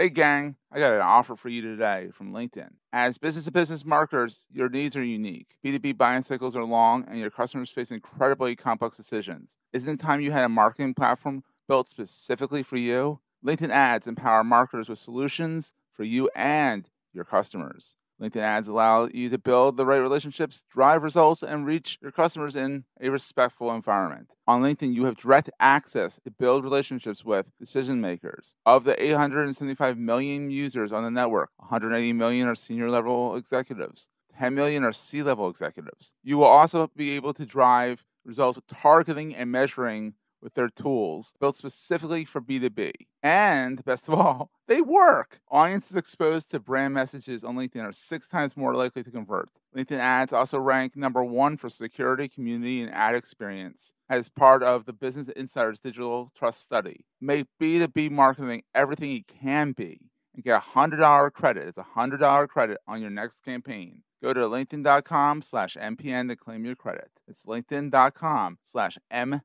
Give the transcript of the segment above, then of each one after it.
Hey gang, I got an offer for you today from LinkedIn. As business-to-business marketers, your needs are unique. B2B buying cycles are long and your customers face incredibly complex decisions. Isn't it time you had a marketing platform built specifically for you? LinkedIn ads empower marketers with solutions for you and your customers. LinkedIn ads allow you to build the right relationships, drive results, and reach your customers in a respectful environment. On LinkedIn, you have direct access to build relationships with decision makers. Of the 875 million users on the network, 180 million are senior level executives, 10 million are C-level executives. You will also be able to drive results with targeting and measuring with their tools built specifically for B2B. And best of all, they work. Audiences exposed to brand messages on LinkedIn are 6 times more likely to convert. LinkedIn ads also rank #1 for security, community, and ad experience as part of the Business Insider's Digital Trust Study. Make B2B marketing everything it can be and get a $100 credit. It's a $100 credit on your next campaign. Go to linkedin.com/MPN to claim your credit. It's linkedin.com/MPN.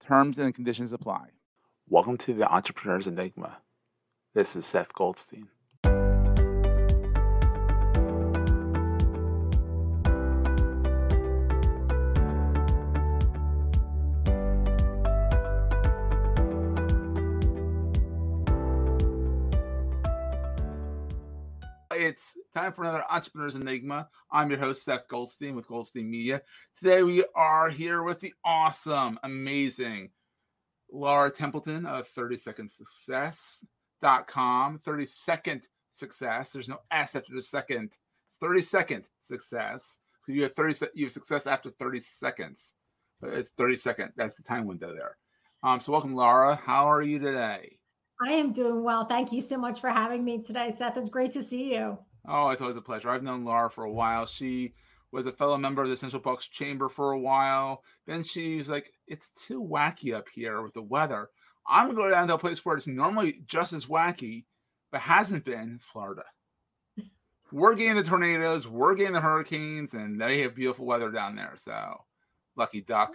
Terms and conditions apply. Welcome to the Entrepreneur's Enigma. This is Seth Goldstein. It's time for another Entrepreneur's Enigma. I'm your host, Seth Goldstein with Goldstein Media. Today we are here with the awesome, amazing Laura Templeton of 30secondsuccess.com. 32nd Success. There's no S after the second. It's 32nd Success. You have success after 30 seconds, but it's 32nd. That's the time window there. So welcome, Laura. How are you today? I am doing well. Thank you so much for having me today, Seth. It's great to see you. Oh, it's always a pleasure. I've known Laura for a while. She was a fellow member of the Central Bucks Chamber for a while. Then she's like, it's too wacky up here with the weather. I'm going to go down to a place where it's normally just as wacky, but hasn't been, Florida. We're getting the tornadoes, we're getting the hurricanes, and they have beautiful weather down there. So lucky duck.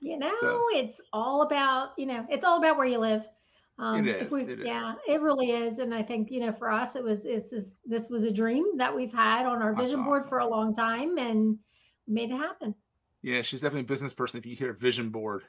You know, so, it's all about, it's all about where you live. It really is. And I think, for us, this was a dream that we've had on our vision board for a long time and made it happen. Yeah. She's definitely a business person. If you hear vision board,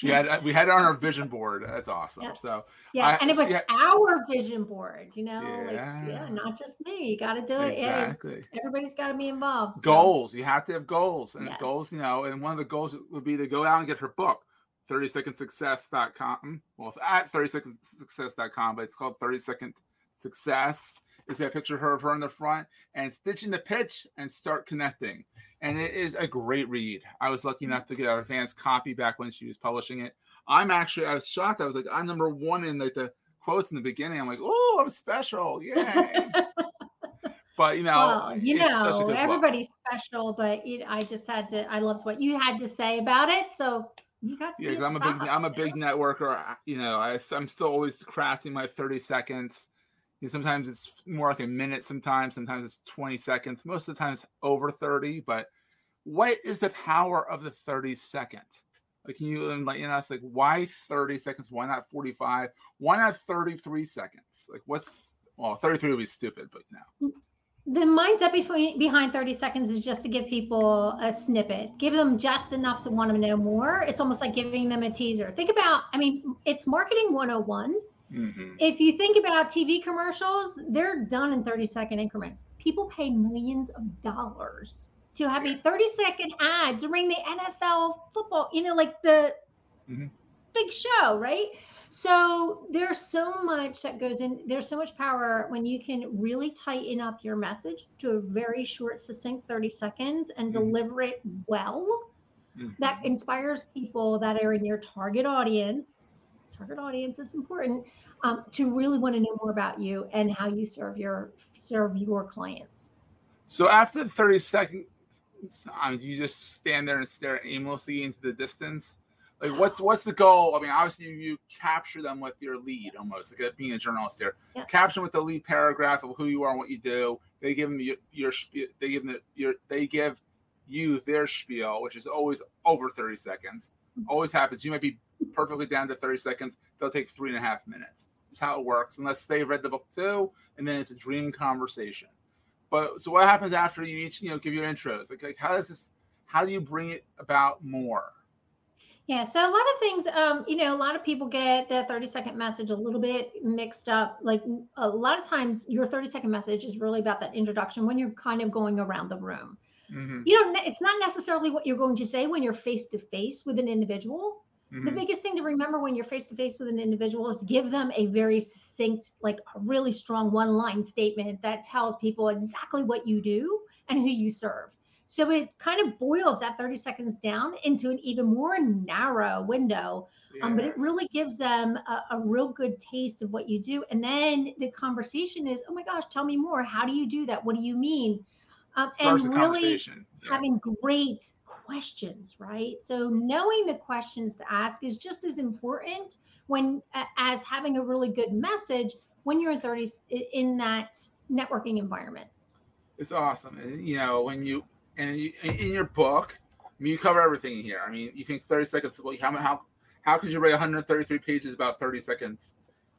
we had it on our vision board. That's awesome. Yeah. So yeah. And it was our vision board, not just me. You got to do it. Exactly. Everybody's got to be involved. Goals. So. You have to have goals and goals, and one of the goals would be to go out and get her book, 30secondsuccess.com. Well, at 30secondsuccess.com, but it's called 32nd Success. It's got a picture of her in the front and stitching the pitch and start connecting. And it is a great read. I was lucky enough to get an advanced copy back when she was publishing it. I was shocked. I was like, I'm #1 in like the quotes in the beginning. I'm like, oh, I'm special. Yay. But it's such a good everybody's book. Special, but I loved what you had to say about it. So you got to because I'm a big networker. I'm still always crafting my 30 seconds. Sometimes it's more like a minute, sometimes it's 20 seconds. Most of the time it's over 30, but what is the power of the 32nd? Like, can you enlighten us? Like, why 30 seconds? Why not 45? Why not 33 seconds? Like, 33 would be stupid, but no. The mindset behind 30 seconds is just to give people a snippet, give them just enough to want to know more. It's almost like giving them a teaser. Think about, it's marketing 101. Mm-hmm. If you think about TV commercials, they're done in 30-second increments. People pay millions of dollars to have a 30-second ad during the NFL football, like the big show, right? So there's so much that goes in. There's so much power when you can really tighten up your message to a very short, succinct 30 seconds and deliver it well. Mm-hmm. That inspires people that are in your target audience. Target audience is important to really want to know more about you and how you serve your clients. So after the 30 seconds, you just stand there and stare aimlessly into the distance. Like what's the goal? Obviously you capture them with your lead almost, like being a journalist here. Yeah. Capture with the lead paragraph of who you are and what you do. They give them they give you their spiel, which is always over 30 seconds. Always happens. You might be perfectly down to 30 seconds, they'll take 3.5 minutes. That's how it works, unless they read the book too, and then it's a dream conversation. But so what happens after you each, give your intros? Like how do you bring it about more? Yeah, so a lot of things, a lot of people get the 30-second message a little bit mixed up. Like a lot of times your 30-second message is really about that introduction when you're kind of going around the room. Mm-hmm. It's not necessarily what you're going to say when you're face-to-face with an individual. Mm-hmm. The biggest thing to remember when you're face-to-face with an individual is give them a very succinct, like a really strong one-line statement that tells people exactly what you do and who you serve. So it kind of boils that 30 seconds down into an even more narrow window, but it really gives them a real good taste of what you do. And then the conversation is, oh my gosh, tell me more. How do you do that? What do you mean? And really having great questions, right? So knowing the questions to ask is just as important when as having a really good message when you're in that networking environment. It's awesome. And, in your book, you cover everything here. I mean, you think 30 seconds, how could you write 133 pages about 30 seconds?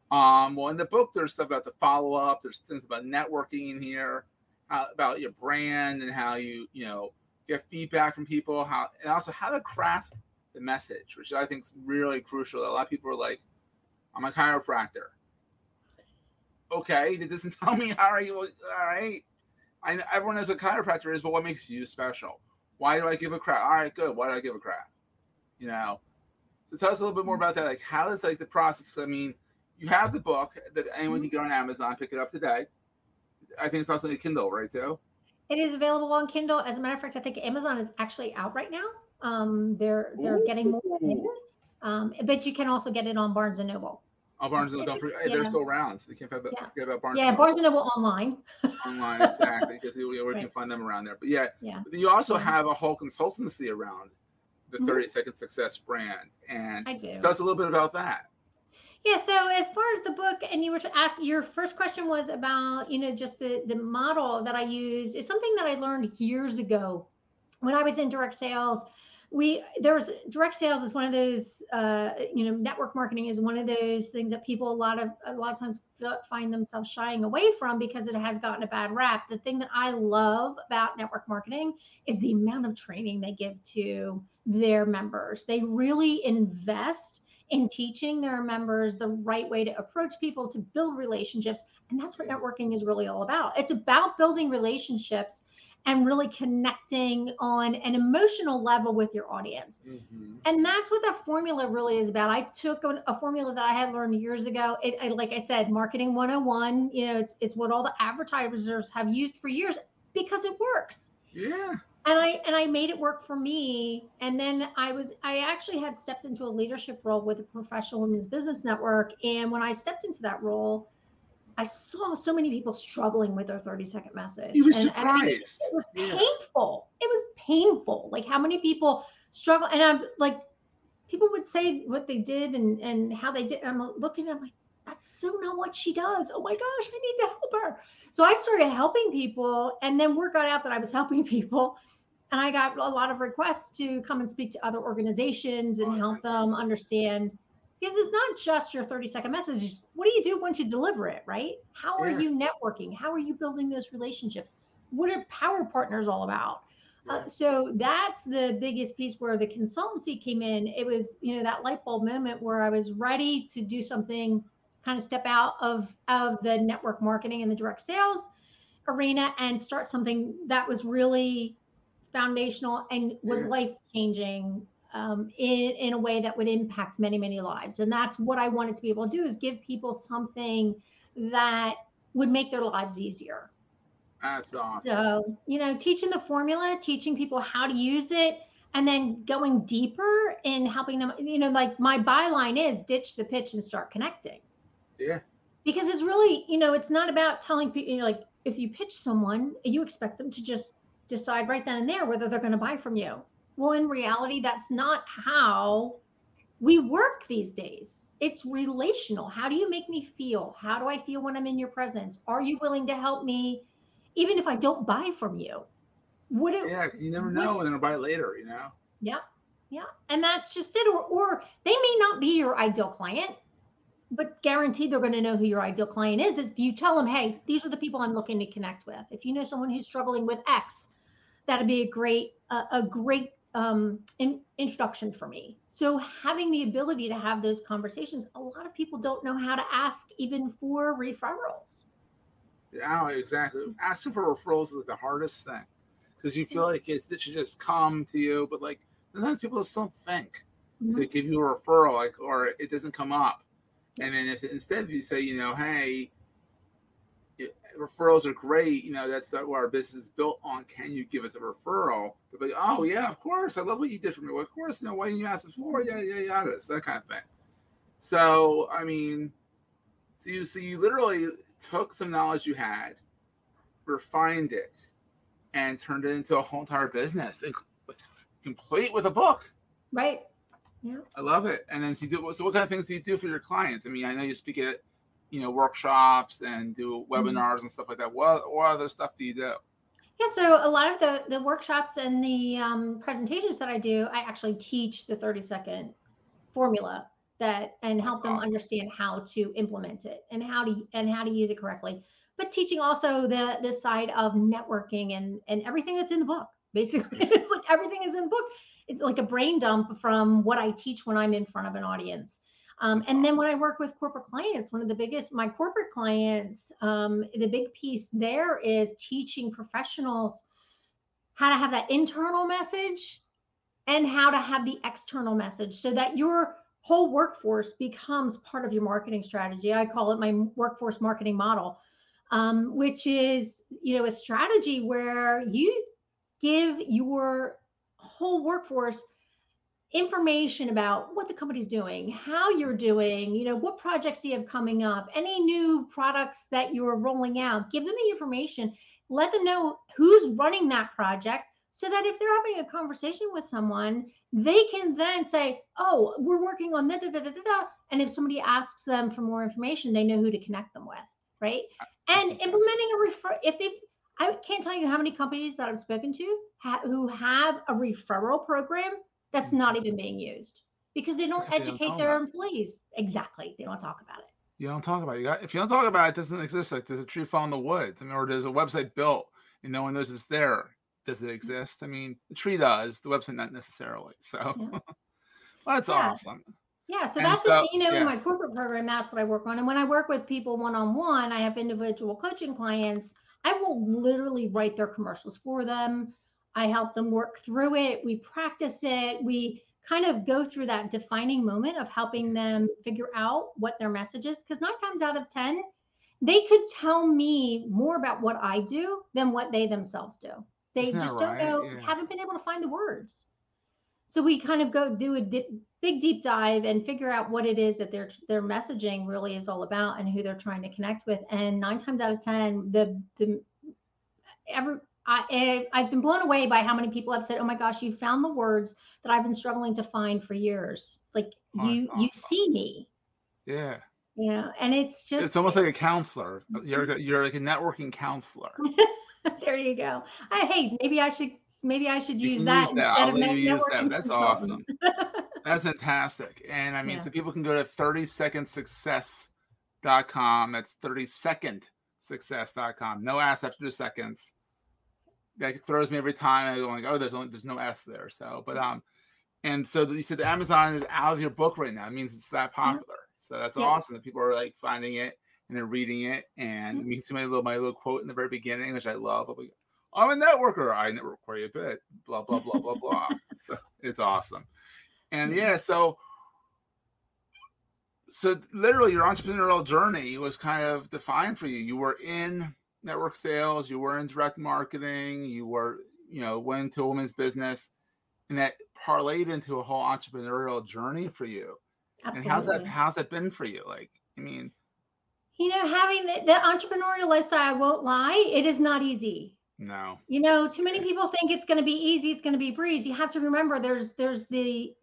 Well, in the book, there's stuff about the follow-up. There's things about networking in here, about your brand and how you get feedback from people, and also how to craft the message, which I think is really crucial. A lot of people are like, I'm a chiropractor. Okay, it doesn't tell me, all right. Everyone knows what chiropractor is, but what makes you special? Why do I give a crap? All right, good. Why do I give a crap? So tell us a little bit more about that. Like, how does the process? I mean, you have the book that anyone can get on Amazon, pick it up today. I think it's also in Kindle, right, too? It is available on Kindle. As a matter of fact, I think Amazon is actually out right now. They're getting more. But you can also get it on Barnes & Noble. Oh, Barnes & Noble, don't forget, they're still around, so they can't forget about Barnes & Noble. Yeah, Barnes & Noble online. Online, exactly, because we can find them around there. But but you also have a whole consultancy around the 30-second success brand. And tell us a little bit about that. Yeah, so as far as the book, and you were to ask, your first question was about, just the model that I use. It's something that I learned years ago when I was in direct sales. Direct sales is one of those, network marketing is one of those things that people a lot of times find themselves shying away from because it has gotten a bad rap. The thing that I love about network marketing is the amount of training they give to their members. They really invest in teaching their members the right way to approach people, to build relationships. And that's what networking is really all about. It's about building relationships and really connecting on an emotional level with your audience. Mm-hmm. And that's what that formula really is about. I took a formula that I had learned years ago. Like I said, marketing 101, it's what all the advertisers have used for years because it works. Yeah. And I made it work for me. And then I actually had stepped into a leadership role with a professional women's business network. And when I stepped into that role, I saw so many people struggling with their 30-second message. You were surprised. It was painful. It was painful. Like how many people struggle. And I'm like, people would say what they did and how they did. And I'm looking, I'm like, that's so not what she does. Oh my gosh, I need to help her. So I started helping people. And then word got out that I was helping people. And I got a lot of requests to come and speak to other organizations and help them understand. Because it's not just your 30-second message. What do you do once you deliver it, right? How are you networking? How are you building those relationships? What are power partners all about? Yeah. So that's the biggest piece where the consultancy came in. It was, that light bulb moment where I was ready to do something, kind of step out of the network marketing and the direct sales arena and start something that was really foundational and was life-changing. In a way that would impact many, many lives. And that's what I wanted to be able to do, is give people something that would make their lives easier. That's awesome. So, teaching the formula, teaching people how to use it, and then going deeper and helping them, like my byline is ditch the pitch and start connecting. Yeah. Because it's really, it's not about telling people, like if you pitch someone, you expect them to just decide right then and there whether they're going to buy from you. Well, in reality, that's not how we work these days. It's relational. How do you make me feel? How do I feel when I'm in your presence? Are you willing to help me even if I don't buy from you? You never know, and then I'll buy later, Yeah. Yeah. And that's just it. Or they may not be your ideal client, but guaranteed they're going to know who your ideal client is. If you tell them, hey, these are the people I'm looking to connect with. If you know someone who's struggling with X, that'd be a great introduction for me. So having the ability to have those conversations, a lot of people don't know how to ask even for referrals. Yeah, exactly. Asking for referrals is the hardest thing because you feel like it should just come to you. But like sometimes people just don't think to give you a referral, like, or it doesn't come up. And then if instead you say, you know, hey, referrals are great. You know, that's what our business is built on. Can you give us a referral? They'll be like, oh, yeah, of course. I love what you did for me. Well, of course. You know, why didn't you ask us for? Yeah. That kind of thing. So, I mean, so you literally took some knowledge you had, refined it, and turned it into a whole entire business, complete with a book. Right. Yeah. I love it. And then so what kind of things do you do for your clients? I mean, I know you speak at, you know, workshops and do webinars and stuff like that. What other stuff do you do? Yeah, so a lot of the workshops and the presentations that I do, I actually teach the 30-second formula and help them understand how to implement it and how to use it correctly. But teaching also the side of networking and everything that's in the book. Basically, it's like everything is in the book. It's like a brain dump from what I teach when I'm in front of an audience. And then when I work with corporate clients, one of the biggest, my corporate clients, the big piece there is teaching professionals how to have that internal message and how to have the external message so that your whole workforce becomes part of your marketing strategy. I call it my workforce marketing model, which is, you know, a strategy where you give your whole workforce information about what the company's doing, how you're doing, you know, what projects you have coming up, any new products that you're rolling out. Give them the information, let them know who's running that project so that if they're having a conversation with someone, they can then say, oh, we're working on that, and if somebody asks them for more information, they know who to connect them with, right? And implementing I can't tell you how many companies that I've spoken to who have a referral program that's not even being used because they don't educate their employees. Exactly. They don't talk about it. You don't talk about it. If you don't talk about it, it doesn't exist. Like there's a tree fell in the woods, I mean, or there's a website built and no one knows it's there. Does it exist? I mean, the tree does, the website not necessarily. So yeah. Well, that's awesome. Yeah. So in my corporate program, that's what I work on. And when I work with people one-on-one, I have individual coaching clients. I will literally write their commercials for them. I help them work through it. We practice it. We kind of go through that defining moment of helping them figure out what their message is. Because 9 times out of 10, they could tell me more about what I do than what they themselves do. They just don't know, haven't been able to find the words. So we kind of go do a big deep dive and figure out what it is that their messaging really is all about and who they're trying to connect with. And 9 times out of 10, I've been blown away by how many people have said, oh my gosh, you found the words that I've been struggling to find for years. Like you see me. Yeah. You know, and it's almost like a counselor. You're like a networking counselor. There you go. Maybe I should use that instead of networking. That's awesome. That's fantastic. And I mean, so people can go to 30secondsuccess.com. That's 30secondsuccess.com. No S after the seconds. That throws me every time. I go like, oh, there's no S there. So, but and so you said the Amazon is out of your book right now. It means it's that popular. So that's awesome that people are like finding it. And they're reading it, and you see my little quote in the very beginning, which I love. I'm a networker. I network quite a bit. Blah blah blah blah blah. So it's awesome, and so literally your entrepreneurial journey was kind of defined for you. You were in network sales. You were in direct marketing. You were went into a women's business, and that parlayed into a whole entrepreneurial journey for you. Absolutely. And how's that been for you? Like, I mean. You know, having the entrepreneurial lifestyle, I won't lie, it is not easy. No. You know, too many people think it's going to be easy. It's going to be a breeze. You have to remember there's the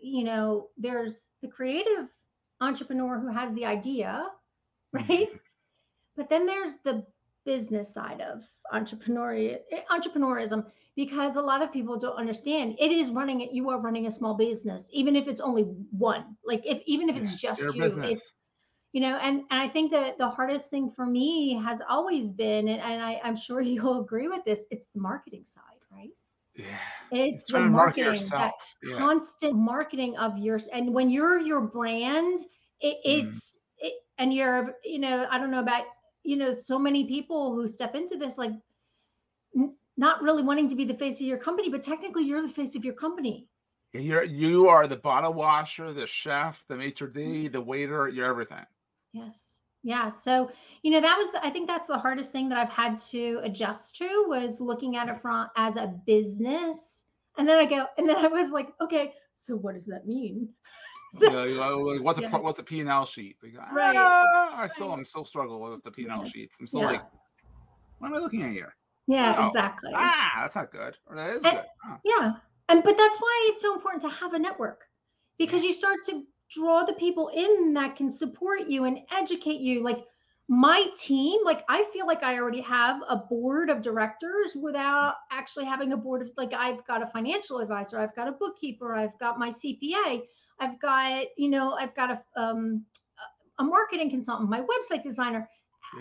creative entrepreneur who has the idea, right? But then there's the business side of entrepreneurism, because a lot of people don't understand it is running it. You are running a small business, even if it's only one, like even if it's just you, business. It's, you know, and I think that the hardest thing for me has always been, and I'm sure you'll agree with this, it's the marketing side, right? Yeah. It's the marketing, that constant marketing of yours. And when you're your brand, and you're, you know, I don't know about, you know, so many people who step into this, like not really wanting to be the face of your company, but technically you're the face of your company. You are the bottle washer, the chef, the maitre d', the waiter, you're everything. Yes. Yeah. So, you know, that was, I think that's the hardest thing that I've had to adjust to, was looking at it from as a business. And then I was like, okay, so what does that mean? So, like, what's the P&L sheet? Like, right. I'm still struggling with the P&L sheets. I'm still like, what am I looking at here? Yeah, exactly. That's not good. Or that is good. Yeah. But that's why it's so important to have a network, because you start to draw the people in that can support you and educate you. Like my team, like I feel like I already have a board of directors without actually having a board of, like, I've got a financial advisor, I've got a bookkeeper, I've got my CPA, I've got, you know, I've got a marketing consultant, my website designer,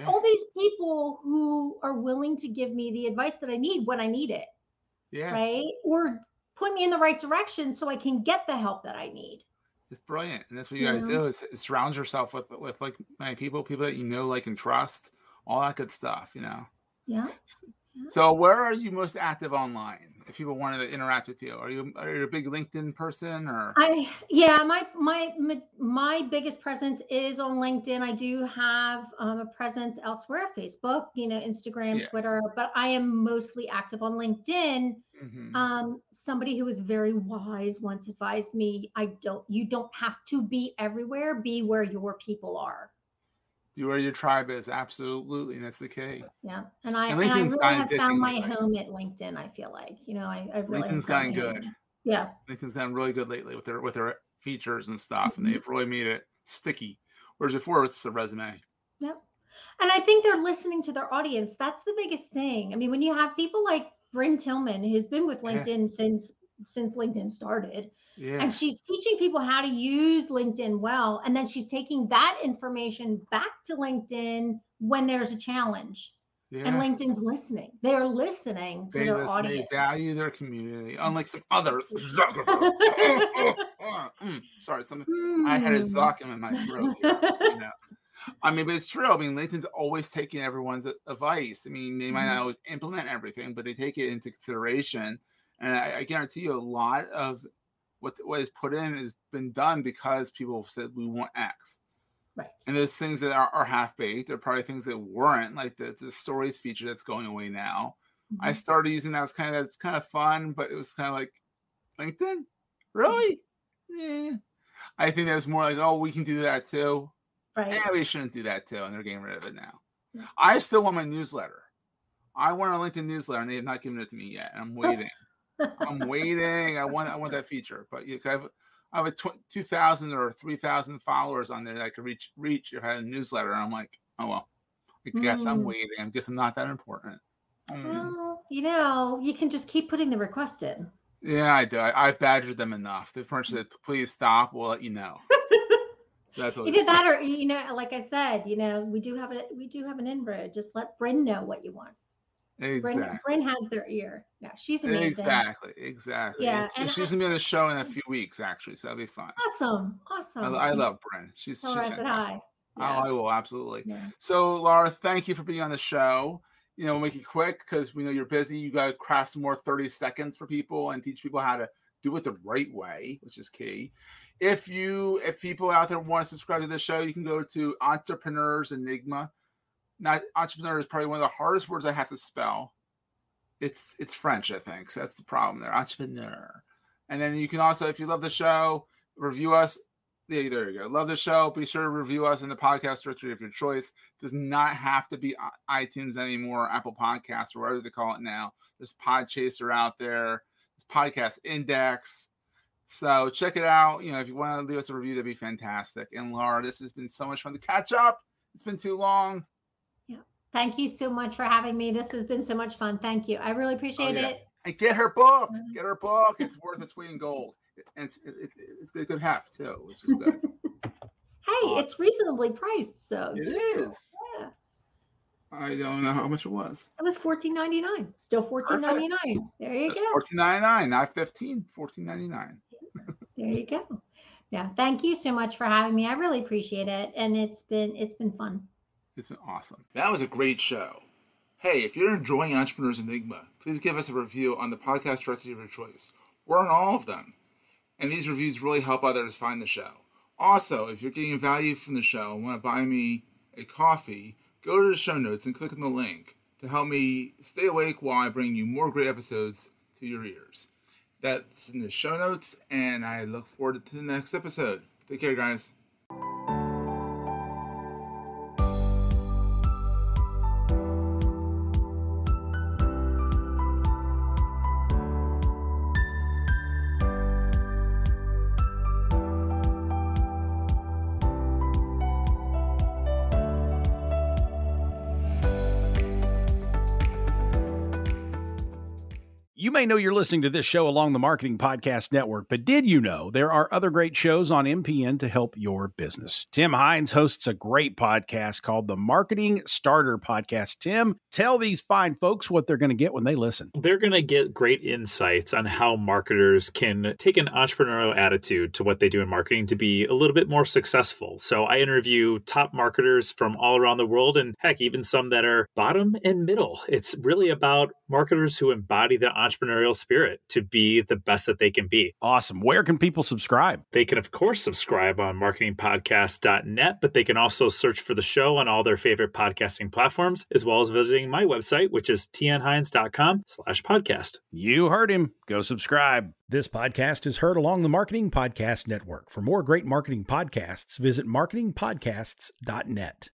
all these people who are willing to give me the advice that I need when I need it. Yeah. Right. Or put me in the right direction so I can get the help that I need. It's brilliant. And that's what you got to do, is surround yourself with like many people that you know, like, and trust, all that good stuff, you know? Yeah. So where are you most active online? If people wanted to interact with you, are you a big LinkedIn person, or? My biggest presence is on LinkedIn. I do have a presence elsewhere, Facebook, you know, Instagram, Twitter, but I am mostly active on LinkedIn. Mm-hmm. Somebody who was very wise once advised me, you don't have to be everywhere, be where your people are. You are your tribe is, absolutely, and that's the key. Yeah, and I really have found my home at LinkedIn. I feel like, you know, I've really LinkedIn's gotten good. Yeah, LinkedIn's gotten really good lately with their features and stuff, and they've really made it sticky. Whereas before, it's the resume. Yep, and I think they're listening to their audience. That's the biggest thing. I mean, when you have people like Brynne Tillman, who's been with LinkedIn since LinkedIn started, and she's teaching people how to use LinkedIn well, and then she's taking that information back to LinkedIn when there's a challenge, and LinkedIn's listening. They're listening to their audience. They value their community, unlike some others. I had a Zuckerberg in my throat here, you know? I mean, but it's true. I mean, LinkedIn's always taking everyone's advice. I mean, they might not always implement everything, but they take it into consideration. And I guarantee you, a lot of what is put in has been done because people have said, we want X. Right. And there's things that are half-baked. There are probably things that weren't, like the stories feature that's going away now. Mm-hmm. I started using that. It's kind of fun, but it was kind of like, LinkedIn? Really? Mm-hmm. Yeah. I think that's more like, we can do that too. Right. Yeah, we shouldn't do that too. And they're getting rid of it now. Mm-hmm. I still want my newsletter. I want a LinkedIn newsletter, and they have not given it to me yet. And I'm waiting. I want that feature, but I have a 2,000 or 3,000 followers on there that I could reach if I had a newsletter. And I'm like, oh, well, I guess I'm waiting. I guess I'm not that important. Well, you know, you can just keep putting the request in. Yeah, I do. I've badgered them enough. They've said, please stop. We'll let you know. So that's what either that, or, you know, like I said, you know, we do have an inroad. Just let Brynne know what you want. Exactly. Brynne has their ear. Yeah, she's amazing. Exactly. Yeah, and she's gonna be on the show in a few weeks, actually, so that'll be fun. Awesome. I love Brynne. She's fantastic. Hi. Yeah. Oh, I will, absolutely. Yeah. So, Laura, thank you for being on the show. You know, we'll make it quick because we know you're busy. You got to craft some more 30 seconds for people and teach people how to do it the right way, which is key. If people out there want to subscribe to the show, you can go to Entrepreneur's Enigma. Now, entrepreneur is probably one of the hardest words I have to spell. It's French, I think. So that's the problem there. Entrepreneur. And then you can also, if you love the show, review us. Yeah, there you go. Love the show. Be sure to review us in the podcast directory of your choice. Does not have to be iTunes anymore, Apple Podcasts, or whatever they call it now. There's Podchaser out there. There's Podcast Index. So check it out. You know, if you want to leave us a review, that'd be fantastic. And Laura, this has been so much fun to catch up. It's been too long. Thank you so much for having me. This has been so much fun. Thank you. I really appreciate it. And get her book. Get her book. It's worth its weight in gold. And it's a good half, too, which is good. Hey, it's reasonably priced, so. It is. Yeah. I don't know how much it was. It was $14.99. Still $14.99. There you go. $14.99, not $15. $14.99. There you go. Yeah. Thank you so much for having me. I really appreciate it, and it's been fun. It's been awesome. That was a great show. Hey, if you're enjoying Entrepreneur's Enigma, please give us a review on the podcast directory of your choice, or on all of them. And these reviews really help others find the show. Also, if you're getting value from the show and want to buy me a coffee, go to the show notes and click on the link to help me stay awake while I bring you more great episodes to your ears. That's in the show notes, and I look forward to the next episode. Take care, guys. You may know you're listening to this show along the Marketing Podcast Network, but did you know there are other great shows on MPN to help your business? Tim Hines hosts a great podcast called the Marketing Starter Podcast. Tim, tell these fine folks what they're going to get when they listen. They're going to get great insights on how marketers can take an entrepreneurial attitude to what they do in marketing to be a little bit more successful. So I interview top marketers from all around the world, and heck, even some that are bottom and middle. It's really about marketers who embody the entrepreneurial spirit to be the best that they can be. Awesome. Where can people subscribe? They can, of course, subscribe on marketingpodcast.net, but they can also search for the show on all their favorite podcasting platforms, as well as visiting my website, which is tnhines.com/podcast. You heard him. Go subscribe. This podcast is heard along the Marketing Podcast Network. For more great marketing podcasts, visit marketingpodcasts.net.